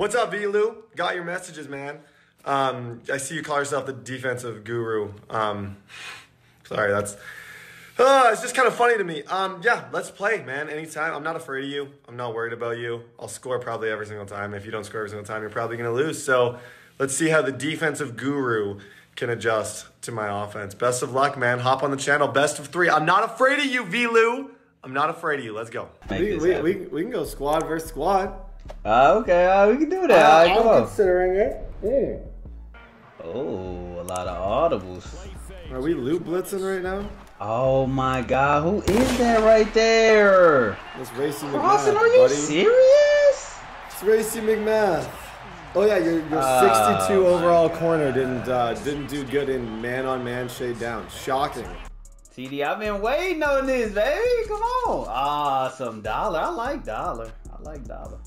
What's up, VLU? Got your messages, man. I see you call yourself the defensive guru. Sorry, that's... it's just kind of funny to me. Yeah, let's play, man, anytime. I'm not afraid of you. I'm not worried about you. I'll score probably every single time. If you don't score every single time, you're probably going to lose. So let's see how the defensive guru can adjust to my offense. Best of luck, man. Hop on the channel. Best of three. I'm not afraid of you, VLU. I'm not afraid of you. Let's go. We can go squad versus squad. Okay, we can do that. Come on. I'm considering it. Yeah. Oh, a lot of audibles. Are we loop blitzing right now? Oh my God, who is that right there? It's Racy McMath. Boston, are you serious? It's Racy McMath. Oh yeah, your 62 overall corner didn't do good in man-on-man shade down. Shocking. TD, I've been waiting on this, baby. Come on. Awesome dollar. I like dollar. I like dollar.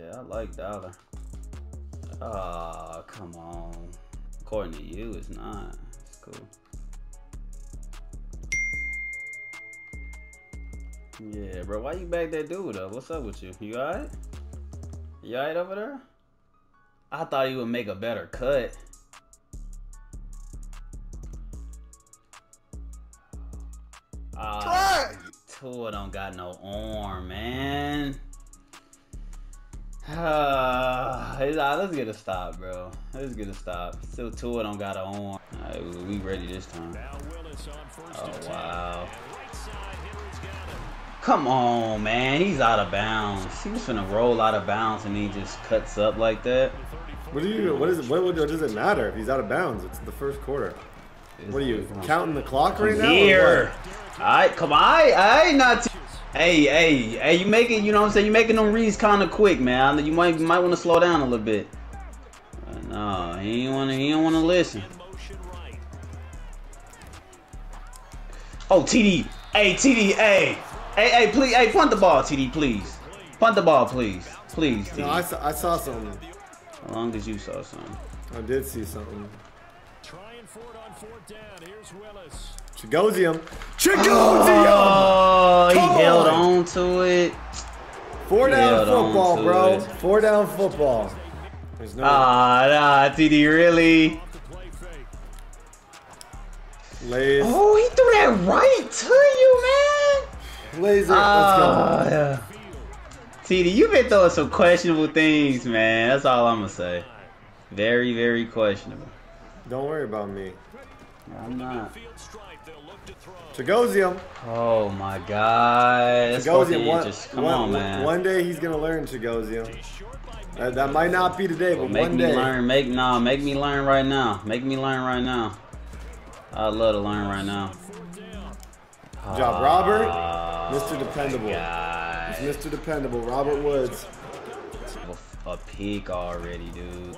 Yeah, I like dollar. Oh, come on. According to you, it's not. It's cool. Yeah, bro. Why you back that dude up? What's up with you? You alright? You alright over there? I thought he would make a better cut. Tua don't got no arm, man. Let's get a stop, bro. Let's get a stop. Still, Tua don't got an arm. All right, we ready this time. Oh, wow. Come on, man. He's out of bounds. He was finna roll out of bounds, and he just cuts up like that. What do you? What is? What does it matter if he's out of bounds? It's the first quarter. What are you counting the clock right now? Here. All right, come on. I ain't not. Hey, you make it, you know what I'm saying? You're making them reads kind of quick, man. You might want to slow down a little bit. No, he don't want to listen. Oh, TD. Hey, TD, hey. Hey, please, hey, punt the ball, TD, please. Punt the ball, please. Please, TD. No, I saw something. How long did you saw something? I did see something. Trying for it on fourth down. Here's Willis. Chigozium. Oh, he held on to it. Four down football, bro. Four down football. There's no nah, TD, really? Lays. Oh, he threw that right to you, man. Laser. Let's go. Yeah. TD, you've been throwing some questionable things, man. That's all I'm going to say. Very, very questionable. Don't worry about me. I'm not. Chigozium. Oh my God. Chigozium. Come on, man. One day he's gonna learn Chigozium. That might not be today, but one day. Make me learn right now. Make me learn right now. I'd love to learn right now. Good job, Robert. Mr. Dependable. It's Mr. Dependable. Robert Woods. A peak already, dude.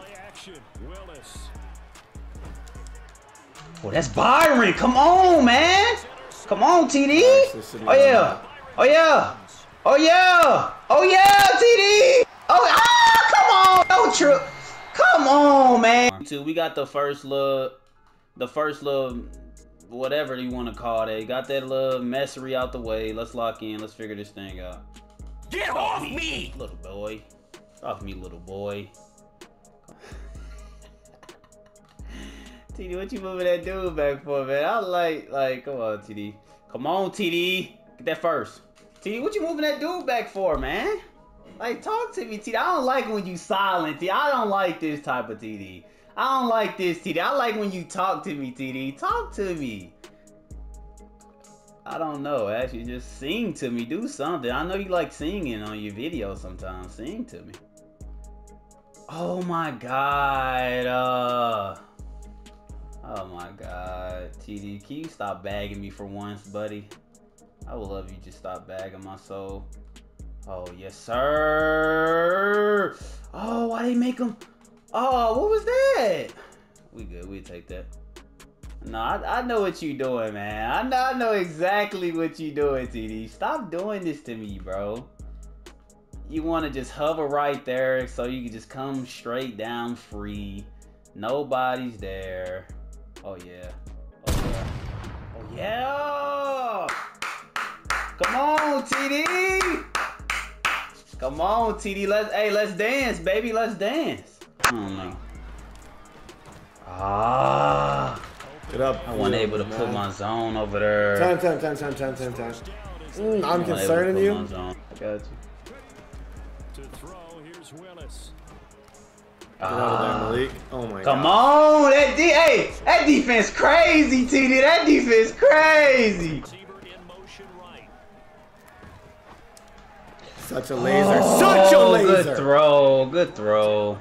Oh, that's Byron. Come on, man. Come on, TD. Oh, yeah. Oh, yeah. Oh, yeah. Oh, yeah, TD. Oh, ah, come on. No trip. Come on, man. We got the first look. The first little whatever you want to call it. Got that little messery out the way. Let's lock in. Let's figure this thing out. Get off me, little boy. Off me, little boy. TD, what you moving that dude back for, man? I like, come on, TD. Come on, TD. Get that first. TD, what you moving that dude back for, man? Like, talk to me, TD. I don't like when you silent, TD. I don't like this type of TD. I don't like this, TD. I like when you talk to me, TD. Talk to me. I don't know. Actually, just sing to me. Do something. I know you like singing on your videos sometimes. Sing to me. Oh, my God. Oh my God, TD, can you stop bagging me for once, buddy? I would love you just stop bagging my soul. Oh, yes, sir. Oh, why they make him? Oh, what was that? We good, we take that. No, I know what you doing, man. I know exactly what you doing, TD. Stop doing this to me, bro. You want to just hover right there so you can just come straight down free. Nobody's there. Oh yeah. Oh yeah. Oh yeah. Come on, TD. Come on, TD. Let's dance, baby. Let's dance. I don't know. Ah. Get up. I wasn't able to put my zone over there. Time. I'm concerning you. I got you. To throw, here's Willis. Oh my God. Come on. That defense crazy, TD. That defense crazy. Such a laser. Oh, such a laser. Good throw. Good throw.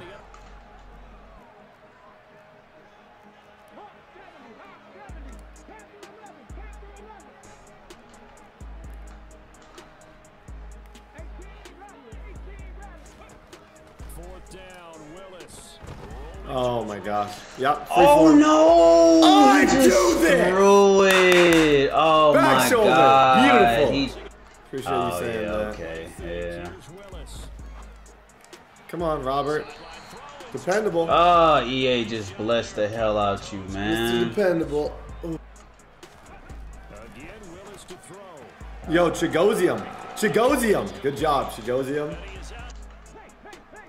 Oh my gosh. Yep. Oh no! Oh, I do this! Threw it! Oh my God. Beautiful. Appreciate you saying that. Okay. Yeah. Come on, Robert. Dependable. Oh, EA just blessed the hell out you, man. Mr. Dependable. Ooh. Yo, Chigozium. Good job, Chigozium.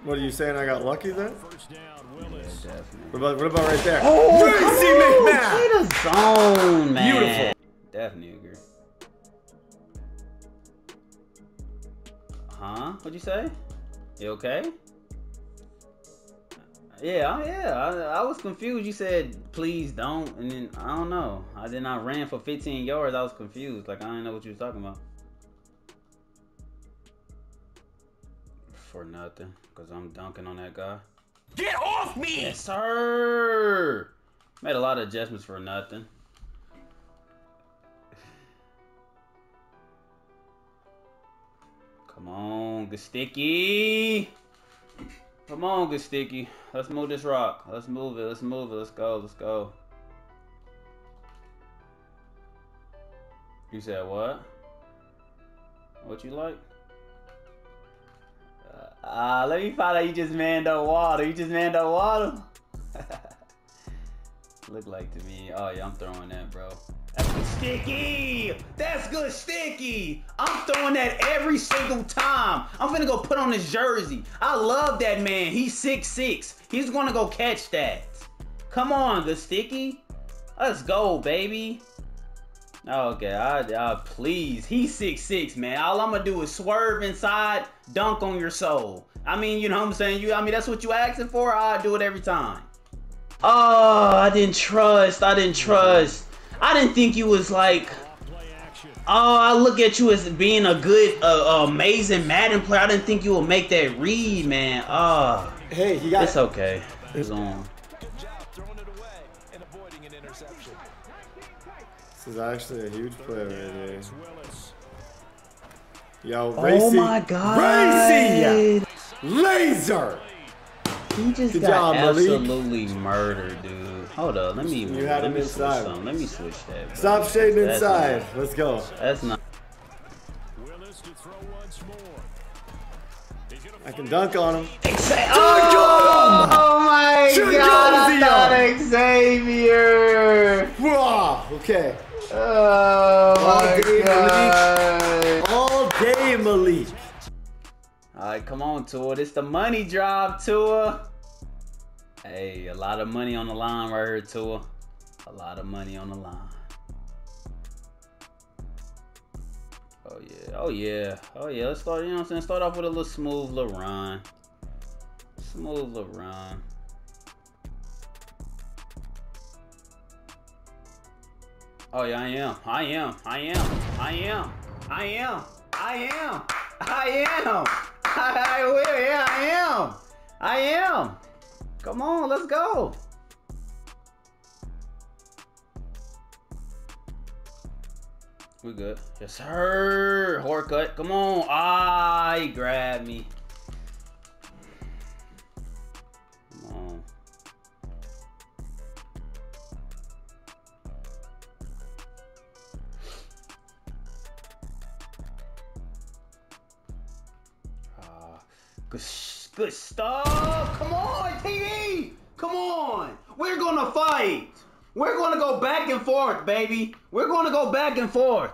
What are you saying? I got lucky then? Yeah, what about right there? Oh, Racy McMath! Play the zone, man. Beautiful. Definitely agree. Huh? What'd you say? You okay? Yeah. I was confused. You said please don't, and then I don't know. I then I ran for 15 yards. I was confused. Like I didn't know what you was talking about. For nothing, cause I'm dunking on that guy. Get off me! Yes, sir! Made a lot of adjustments for nothing. Come on, G-Sticky! Come on, G-Sticky. Let's move this rock. Let's move it. Let's move it. Let's go. Let's go. You said what? What you like? Let me find out you just manned up water. You just manned up water? Look like to me. Oh, yeah, I'm throwing that, bro. That's good sticky. That's good sticky. I'm throwing that every single time. I'm finna go put on his jersey. I love that man. He's 6'6". He's gonna go catch that. Come on, good sticky. Let's go, baby. Okay, please. He's 6'6", man. All I'm gonna do is swerve inside, dunk on your soul. I mean, you know what I'm saying? That's what you asking for. I do it every time. Oh, I didn't trust. I didn't think you was like. Oh, I look at you as being a good, amazing Madden player. I didn't think you would make that read, man. Oh. Hey, you got. It's okay. It's on. This is actually a huge play right here. Yo, Racy. Oh my God. Racy! Laser! He just got absolutely murdered, dude. Hold up, let me move. Let me switch something. Let me switch that. Bro. Stop shading inside. Let's go. That's not. Willis to throw once more. I can dunk on him. Oh my God! I thought Xavier. Okay. Oh my God. All day, Malik. All right, come on, Tua. This the money drive, Tua. Hey, a lot of money on the line right here, Tua. A lot of money on the line. Oh, yeah. Oh, yeah. Oh, yeah. Let's start, you know what I'm saying? Start off with a little smooth little run. Smooth little run. Oh yeah, I am. Come on, let's go. We good. Yes, sir. Haircut. Come on. Ah, he grabbed me. Come on. Good stuff. Come on, TD. Come on. We're going to fight. We're going to go back and forth, baby. We're going to go back and forth.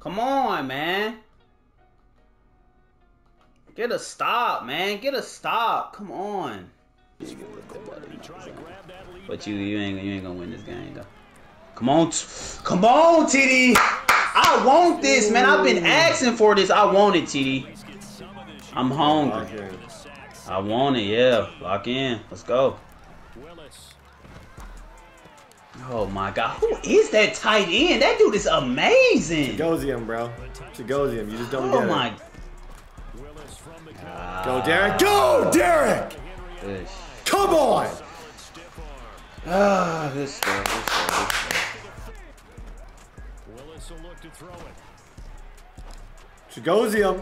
Come on, man. Get a stop, man. Get a stop. Come on. But you ain't gonna win this game though. Come on, TD. I want this, man. I've been asking for this. I want it, TD. I'm hungry. I want it, yeah. Lock in. Let's go. Oh my God, who is that tight end? That dude is amazing. Chigozium, bro. Chigozium. You just don't get it. Oh my. Go, Derek. Go, Derek. Fish. Come on. Ah, this guy. Willis will look to throw it. Chigozium.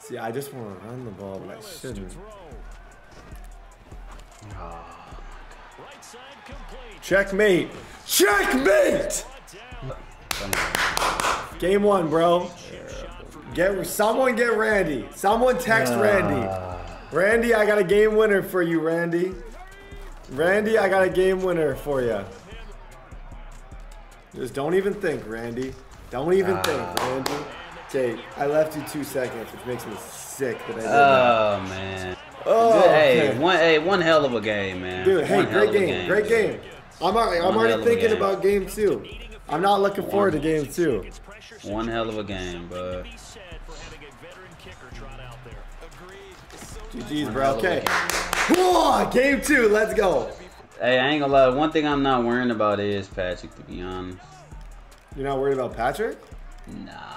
See, I just want to run the ball, but I shouldn't. Checkmate. Checkmate. Game one, bro. Get someone. Get Randy. Someone text Randy. Randy, I got a game winner for you, Randy. Randy, I got a game winner for you. Just don't even think, Randy. Don't even think, Randy. Okay, I left you 2 seconds, which makes me sick that I did that. Oh, man. Oh, hey, one hell of a game, man. Dude, hey, great game. Great game. I'm already thinking about game two. I'm not looking forward to game two. One hell of a game, bud. GG's, bro. Okay. Whoa, game two. Let's go. Hey, I ain't gonna lie. One thing I'm not worrying about is Patrick, to be honest. You're not worried about Patrick? Nah.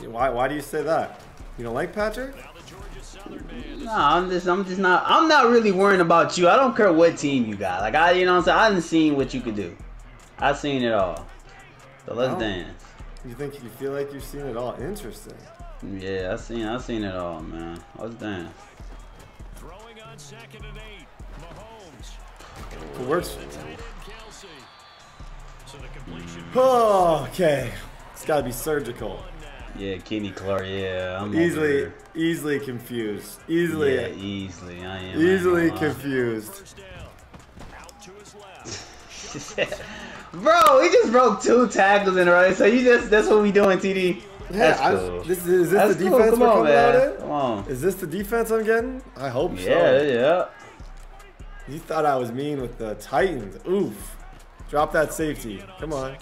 Why do you say that? You don't like Patrick? Nah, I'm just not. I'm not really worrying about you. I don't care what team you got. Like you know what I'm saying? I done seen what you could do. I seen it all. So let's dance. You think you feel like you've seen it all? Interesting. Yeah, I seen it all, man. Let's dance. Throwing on second and 8, Mahomes. It works. Oh, okay. It's got to be surgical. Yeah, Kenny Clark. Yeah, I'm easily confused. Easily. Yeah, easily. I am. Easily confused. Bro, he just broke 2 tackles in a row. So you just—that's what we doing, TD. Yeah, cool. Is this the defense we're coming out in? Come on. Is this the defense I'm getting? I hope so. Yeah, yeah. You thought I was mean with the Titans. Oof. Drop that safety. Come on.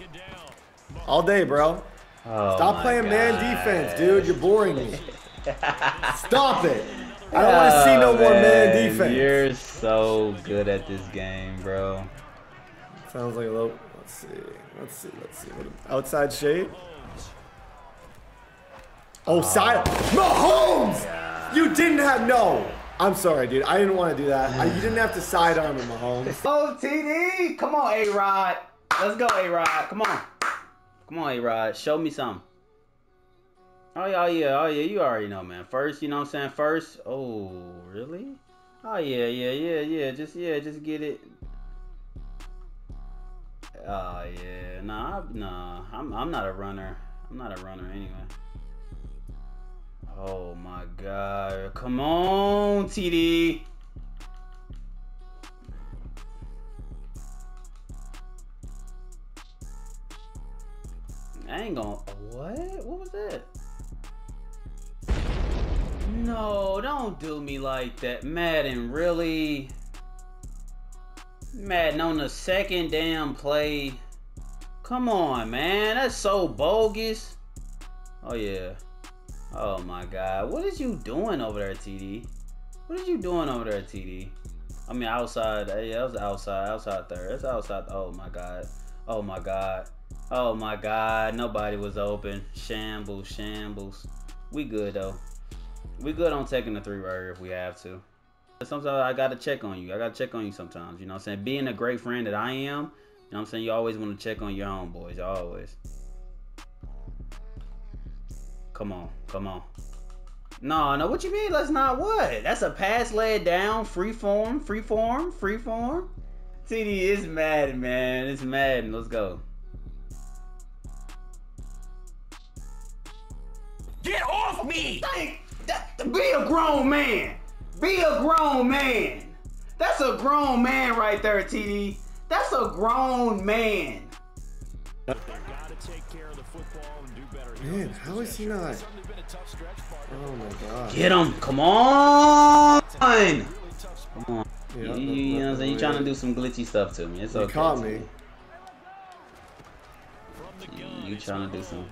All day, bro. Oh, stop playing man defense, dude. You're boring me. Stop it. I don't want to see no more man defense. You're so good at this game, bro. Sounds like a little... Let's see. Outside shade? Oh, side. Mahomes! Yeah. You didn't have no. I'm sorry, dude. I didn't want to do that. You didn't have to sidearm him, Mahomes. Oh, TD! Come on, A-Rod. Let's go, A-Rod. Come on. Come on, A-Rod. Show me something. Oh, yeah, you already know, man. First, you know what I'm saying? First. Oh, really? Oh, yeah. Just get it. Oh, yeah. Nah. I'm not a runner. I'm not a runner anyway. Oh my God. Come on, TD. I ain't gonna. What? What was that? No, don't do me like that. Madden, really? Madden on the second damn play. Come on, man. That's so bogus. Oh, yeah. Oh my God, what is you doing over there, TD? What is you doing over there, TD? I mean, outside. Yeah, that was outside there. That's outside. Oh my God. Oh my God. Oh my God. Nobody was open. Shambles. We good though. We good on taking the 3-burger if we have to. Sometimes I gotta check on you. Sometimes. You know what I'm saying? Being a great friend that I am, you know what I'm saying? You always want to check on your homeboys. Always. Come on. No, what you mean? Let's not what? That's a pass laid down, free form. TD is mad, man. It's mad. Let's go. Get off me! Be a grown man. That's a grown man right there, TD. That's a grown man. Gotta take care of the football. Man, how is he not? Oh my god. Get him! Come on! Come on. Yeah, you know what I'm saying? You trying to do some glitchy stuff to me. It's okay. You caught me. You trying to do some.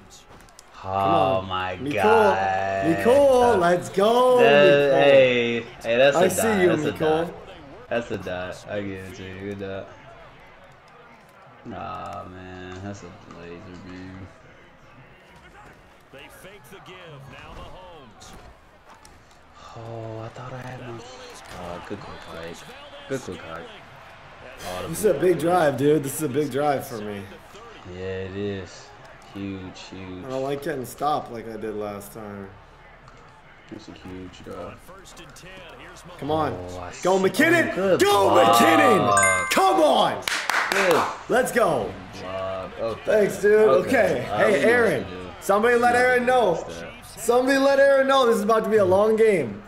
Oh my god. Nicole, let's go! Hey, hey, that's a dot. I see you, Nicole. That's a dot. I get it, Jay. Good dot. Nah, man. That's a laser beam. They fake the give. Now Mahomes. Oh, I thought I had one. Oh, good quick hike. Good quick hike. Oh, this is a big drive, dude. This is a big drive for me. Yeah, it is. Huge, huge. I don't like getting stopped like I did last time. It's a huge drive. Come on. Oh, go McKinnon. Good go block. McKinnon. Come on. Good. Let's go. Okay. Thanks, dude. Okay. Hey, Aaron. Somebody let Aaron know. Somebody let Aaron know this is about to be a long game.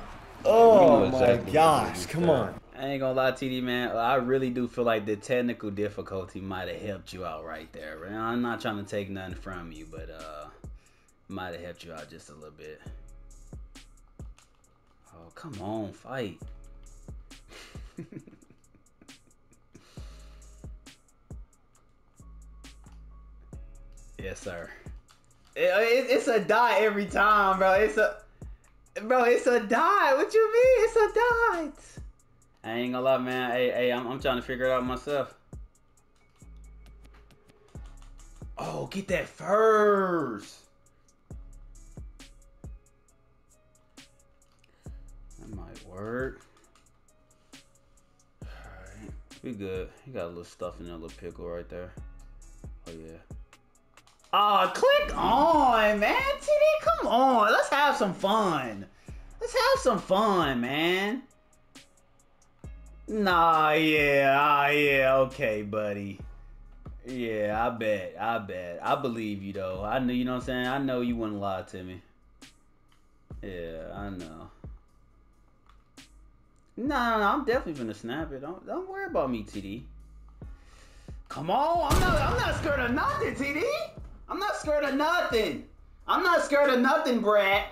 Oh my gosh. Come on. I ain't gonna lie, TD, man. I really do feel like the technical difficulty might have helped you out right there. I'm not trying to take nothing from you, but might have helped you out just a little bit. Oh, come on, fight. Yes, sir. It's a die every time, bro. It's a die. What you mean? It's a die. I ain't gonna lie, man. Hey, I'm trying to figure it out myself. Oh, get that first. That might work. All right, we good. You got a little stuff in that little pickle right there. Oh yeah. Oh, click on, man. TD, come on. Let's have some fun. Let's have some fun, man. Nah, yeah, yeah, okay, buddy. Yeah, I bet. I believe you, though. I knew, you know what I'm saying? I know you wouldn't lie to me. Yeah, I know. Nah, I'm definitely gonna snap it. Don't worry about me, TD. Come on, I'm not scared of nothing, TD. I'm not scared of nothing. I'm not scared of nothing, Brad.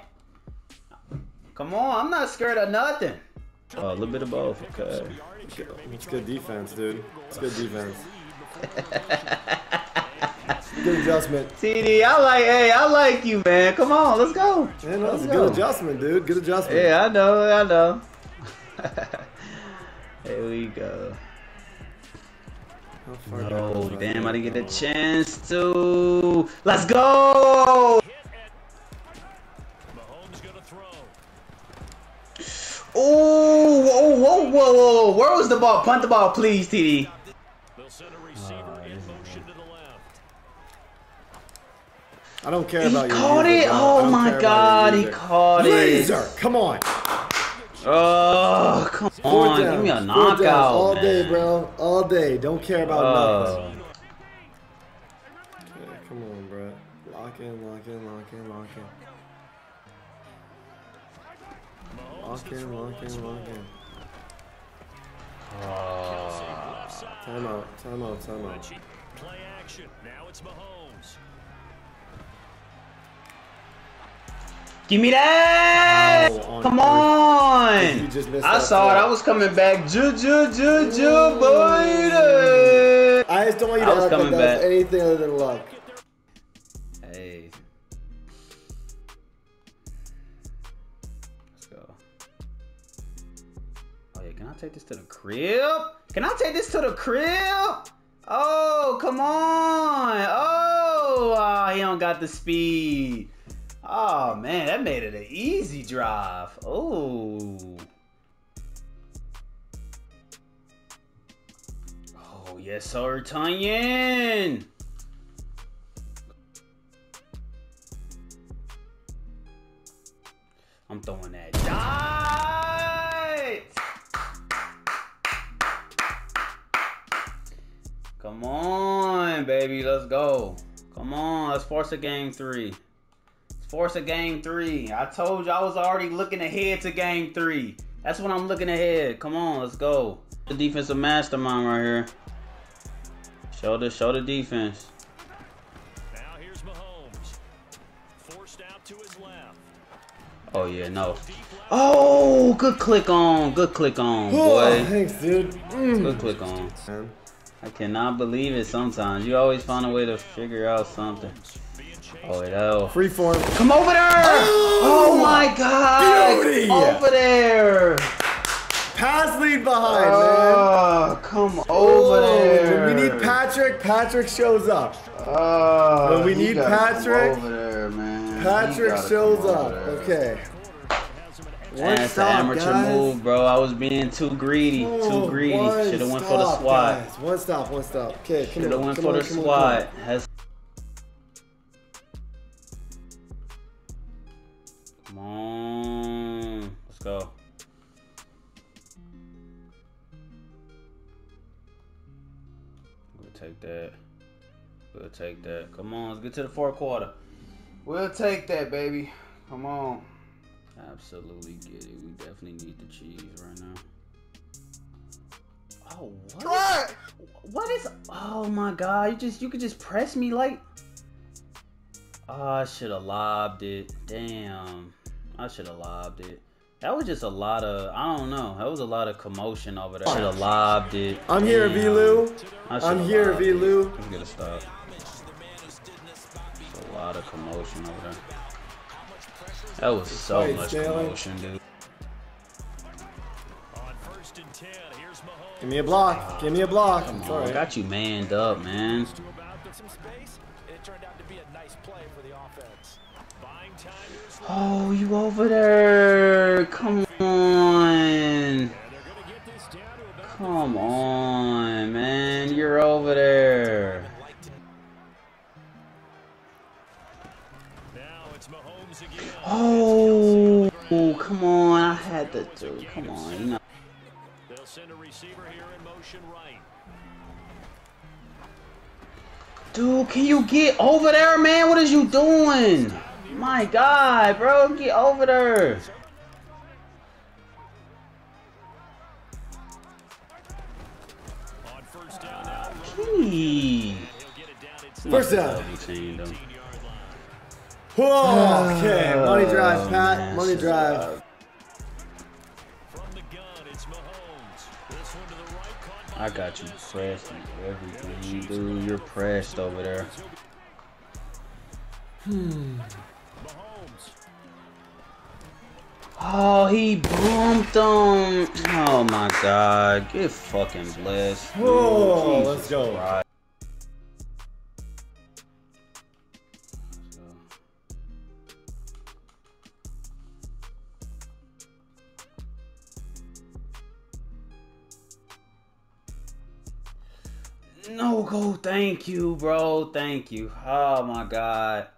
Come on, I'm not scared of nothing. Oh, a little bit of both. Okay. It's good defense, dude. It's good defense. Good adjustment. TD, I like you, man. Come on, let's go. Man, that was a good adjustment, dude. Good adjustment. Yeah, I know. Here we go. Oh, no, damn, I didn't get a chance to. Let's go! Oh, whoa. Where was the ball? Punt the ball, please, TD. I don't care about you. He caught it. Oh my god, he caught it. Laser, come on. Oh, come on. Give me a knockout. All day, bro. All day. Don't care about nothing. Okay, come on, bro. Lock in. Lock in. Time out. Play action. Now it's Mahomes. Give me that! Come on! I saw it. I was coming back. Juju, boy! I just don't want you to act like that was anything other than luck. Hey. Can I take this to the crib? Can I take this to the crib? Oh, come on. Oh, he don't got the speed. Oh, man, that made it an easy drive. Oh, yes, sir, Tonyan. I'm throwing that dive. Come on, baby, let's go. Come on, let's force a game three. Let's force a game three. I told you I was already looking ahead to game three. That's when I'm looking ahead. Come on, let's go. The defensive mastermind right here. Show the defense. Now here's Mahomes. Oh yeah, no. Oh, good click on, boy. Thanks, dude. Good click on. I cannot believe it sometimes. You always find a way to figure out something. Oh, no. Free form. Come over there! Oh, my God! Beauty. Over there! Pass lead behind, man. Come over there. When we need Patrick, Patrick shows up. When we need Patrick, over there, man. Patrick shows up. Okay. That's an amateur move, bro. I was being too greedy. Too greedy. Should have went for the squad. Guys. One stop, one stop. Okay, should have went for the squad. Come on. Let's go. We'll take that. We'll take that. Come on. Let's get to the fourth quarter. We'll take that, baby. Come on. Absolutely get it. We definitely need the cheese right now. Oh, what? What is? Oh my God! You could just press me like. Oh, I should have lobbed it. Damn, I should have lobbed it. That was just a lot of, I don't know. That was a lot of commotion over there. I should have lobbed it. I'm here, VLU. I'm here, VLU. Let's get a stop. There's a lot of commotion over there. That was so much commotion, dude. Give me a block. Give me a block. Come on, I got you manned up, man. Oh, you over there. Come on. Come on, man. You're over there. Oh, come on. I had to do it. Come on. You know. They'll send a receiver here in motion right. Dude, can you get over there, man? What is you doing? My God, bro. Get over there. Kenny. First down. Whoa, okay, money drive, Pat. Man, money drive. From the gun, it's Mahomes. This one to the right. I got you pressed on everything, dude. You're pressed over there. Mahomes. Oh, he bumped him. Oh my God, get fucking blessed. Dude. Whoa, Jesus, let's go. Christ. No go, thank you, bro. Thank you. Oh my God.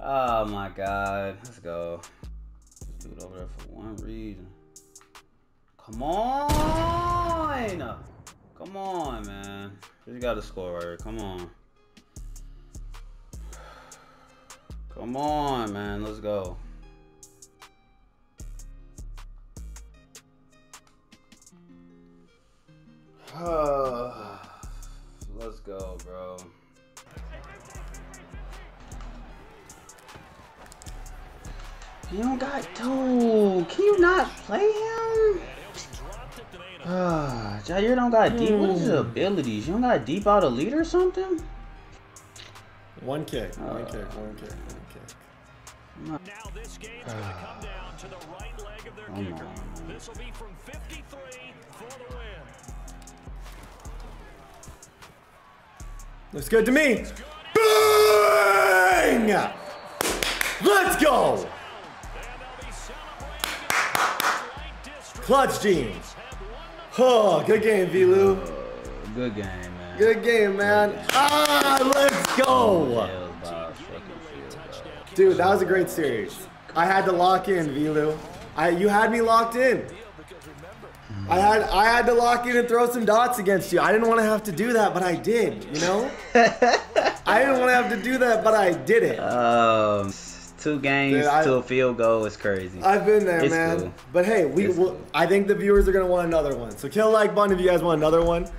Oh my God. Let's go. Let's do it over there for one reason. Come on. Come on, man. You gotta score right here. Come on. Come on, man. Let's go. Let's go, bro. You don't got dude. Can you not play him? Jair don't got deep. What is his abilities? You don't got deep out of lead or something? One kick. One kick. One kick. One kick. Now this game's gonna come down to the right leg of their kicker. This will be from 53 for the win. Looks good to me. Bang! Let's go! Clutch jeans. Oh, good game, VLU. Good game, man. Good game, man. Good game. Ah, let's go! Dude, that was a great series. I had to lock in, VLU. You had me locked in. I had to lock in and throw some dots against you. I didn't want to have to do that, but I did, you know? I didn't want to have to do that, but I did it. 2 games dude, to a field goal is crazy. I've been there, it's man. Cool. But hey, I think the viewers are going to want another one. So kill a like button if you guys want another one.